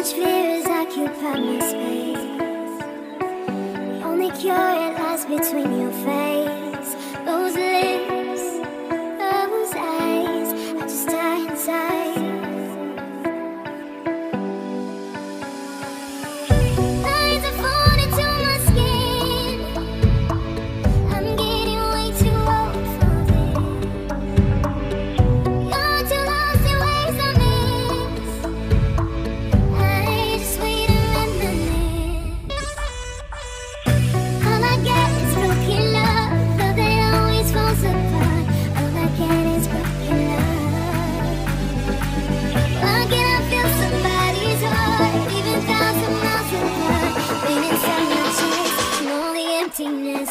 much fear has occupied my space. The only cure it lies between your face. Those lips, those eyes, I just die inside. Again,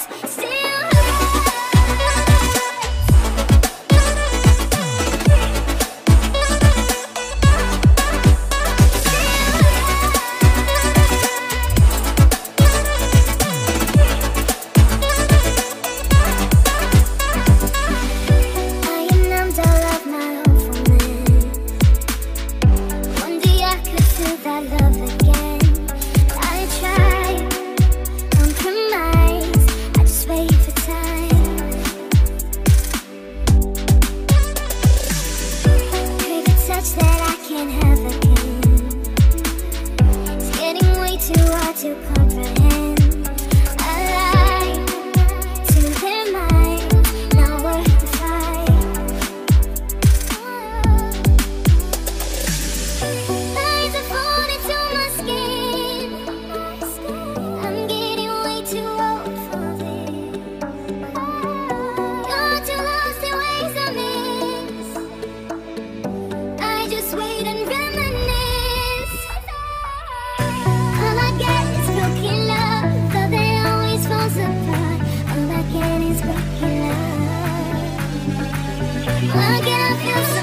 I feel so